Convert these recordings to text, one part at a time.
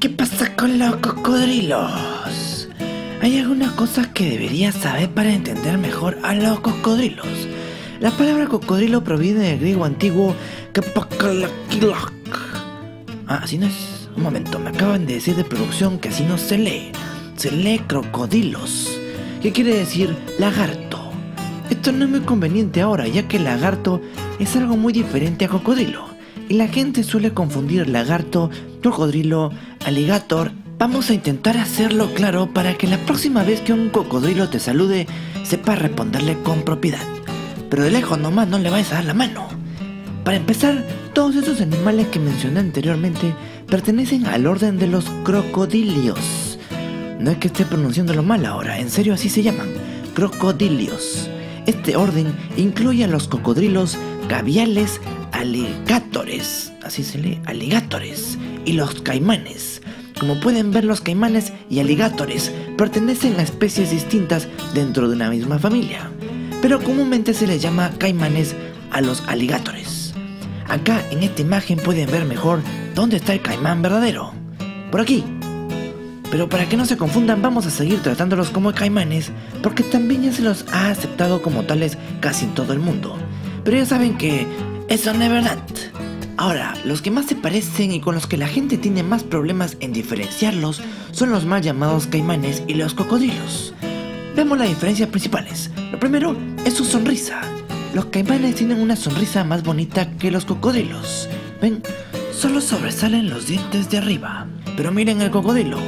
¿Qué pasa con los cocodrilos? Hay algunas cosas que deberías saber para entender mejor a los cocodrilos. La palabra cocodrilo proviene del griego antiguo kapakalakilak. Ah, así no es. Un momento, me acaban de decir de producción que así no se lee. Se lee crocodilos, que quiere decir lagarto. Esto no es muy conveniente ahora, ya que el lagarto es algo muy diferente a cocodrilo. Y la gente suele confundir lagarto, cocodrilo, alligator. Vamos a intentar hacerlo claro para que la próxima vez que un cocodrilo te salude, sepas responderle con propiedad. Pero de lejos nomás no le vayas a dar la mano. Para empezar, todos esos animales que mencioné anteriormente pertenecen al orden de los crocodilios. No es que esté pronunciándolo mal ahora, en serio así se llaman, crocodilios. Este orden incluye a los cocodrilos, gaviales, aligatores, así se lee, aligatores, y los caimanes. Como pueden ver, los caimanes y aligatores pertenecen a especies distintas dentro de una misma familia, pero comúnmente se les llama caimanes a los aligatores. Acá en esta imagen pueden ver mejor dónde está el caimán verdadero. Por aquí. Pero para que no se confundan, vamos a seguir tratándolos como caimanes, porque también ya se los ha aceptado como tales casi en todo el mundo. Pero ya saben que eso no es verdad. Ahora, los que más se parecen y con los que la gente tiene más problemas en diferenciarlos son los mal llamados caimanes y los cocodrilos. Veamos las diferencias principales. Lo primero es su sonrisa. Los caimanes tienen una sonrisa más bonita que los cocodrilos. ¿Ven? Solo sobresalen los dientes de arriba. Pero miren el cocodrilo.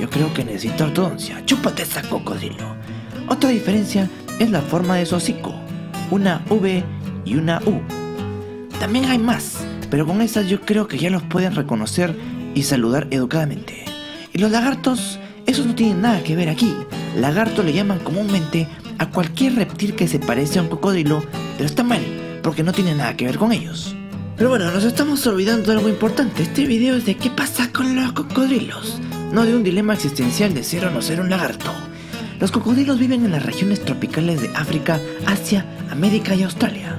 Yo creo que necesito ortodoncia. ¡Chúpate esa, cocodrilo! Otra diferencia es la forma de su hocico. Una V y una U. También hay más, pero con esas yo creo que ya los pueden reconocer y saludar educadamente. Y los lagartos, esos no tienen nada que ver aquí. Lagarto le llaman comúnmente a cualquier reptil que se parece a un cocodrilo, pero está mal, porque no tiene nada que ver con ellos. Pero bueno, nos estamos olvidando de algo importante. Este video es de qué pasa con los cocodrilos, no de un dilema existencial de ser o no ser un lagarto. Los cocodrilos viven en las regiones tropicales de África, Asia, América y Australia.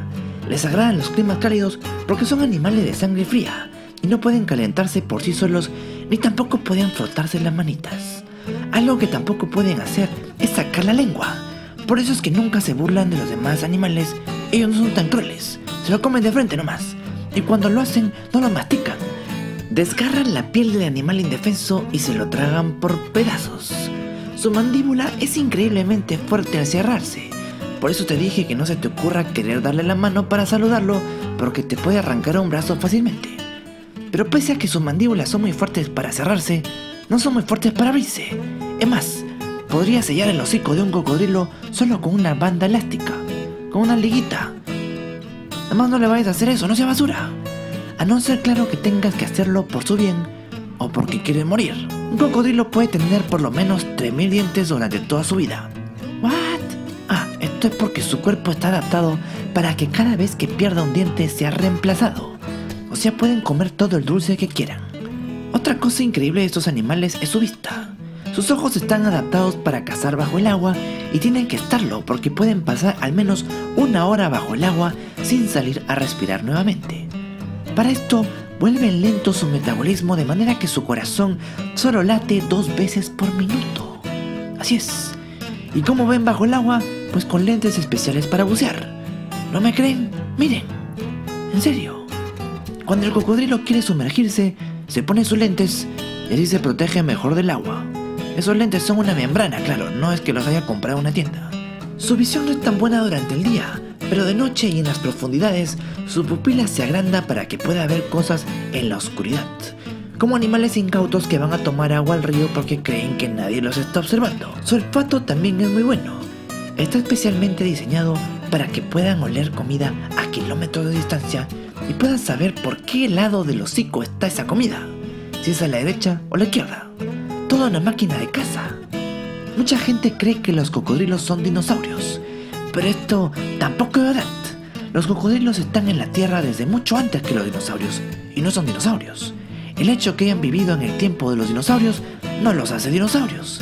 Les agradan los climas cálidos porque son animales de sangre fría y no pueden calentarse por sí solos ni tampoco pueden frotarse las manitas. Algo que tampoco pueden hacer es sacar la lengua. Por eso es que nunca se burlan de los demás animales, ellos no son tan crueles, se lo comen de frente nomás y cuando lo hacen no lo mastican. Desgarran la piel del animal indefenso y se lo tragan por pedazos. Su mandíbula es increíblemente fuerte al cerrarse. Por eso te dije que no se te ocurra querer darle la mano para saludarlo, porque te puede arrancar un brazo fácilmente. Pero pese a que sus mandíbulas son muy fuertes para cerrarse, no son muy fuertes para abrirse. Es más, podría sellar el hocico de un cocodrilo solo con una banda elástica, con una liguita. Además no le vayas a hacer eso, no sea basura. A no ser claro que tengas que hacerlo por su bien o porque quiere morir. Un cocodrilo puede tener por lo menos 3000 dientes durante toda su vida. ¿What? Esto es porque su cuerpo está adaptado para que cada vez que pierda un diente sea reemplazado, o sea pueden comer todo el dulce que quieran. Otra cosa increíble de estos animales es su vista. Sus ojos están adaptados para cazar bajo el agua y tienen que estarlo porque pueden pasar al menos una hora bajo el agua sin salir a respirar nuevamente. Para esto vuelven lento su metabolismo de manera que su corazón solo late 2 veces por minuto. Así es. Y como ven bajo el agua, pues con lentes especiales para bucear. ¿No me creen? Miren. En serio. Cuando el cocodrilo quiere sumergirse, se pone sus lentes y así se protege mejor del agua. Esos lentes son una membrana, claro, no es que los haya comprado en una tienda. Su visión no es tan buena durante el día, pero de noche y en las profundidades, su pupila se agranda para que pueda ver cosas en la oscuridad. Como animales incautos que van a tomar agua al río porque creen que nadie los está observando. Su olfato también es muy bueno. Está especialmente diseñado para que puedan oler comida a kilómetros de distancia y puedan saber por qué lado del hocico está esa comida, si es a la derecha o a la izquierda. Toda una máquina de caza. Mucha gente cree que los cocodrilos son dinosaurios, pero esto tampoco es verdad. Los cocodrilos están en la Tierra desde mucho antes que los dinosaurios y no son dinosaurios. El hecho que hayan vivido en el tiempo de los dinosaurios no los hace dinosaurios.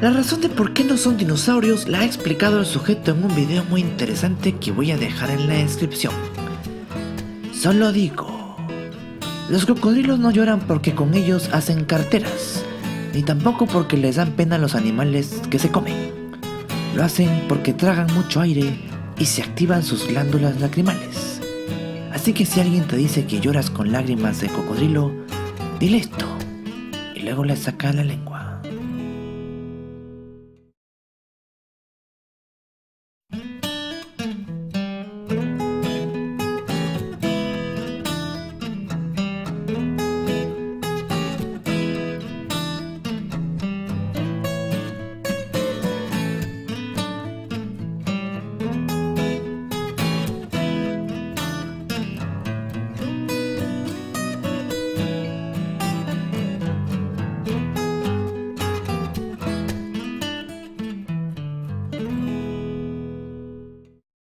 La razón de por qué no son dinosaurios la ha explicado el sujeto en un video muy interesante que voy a dejar en la descripción. Solo digo, Los cocodrilos no lloran porque con ellos hacen carteras, ni tampoco porque les dan pena los animales que se comen. Lo hacen porque tragan mucho aire y se activan sus glándulas lacrimales. Así que si alguien te dice que lloras con lágrimas de cocodrilo, dile esto y luego le saca la lengua.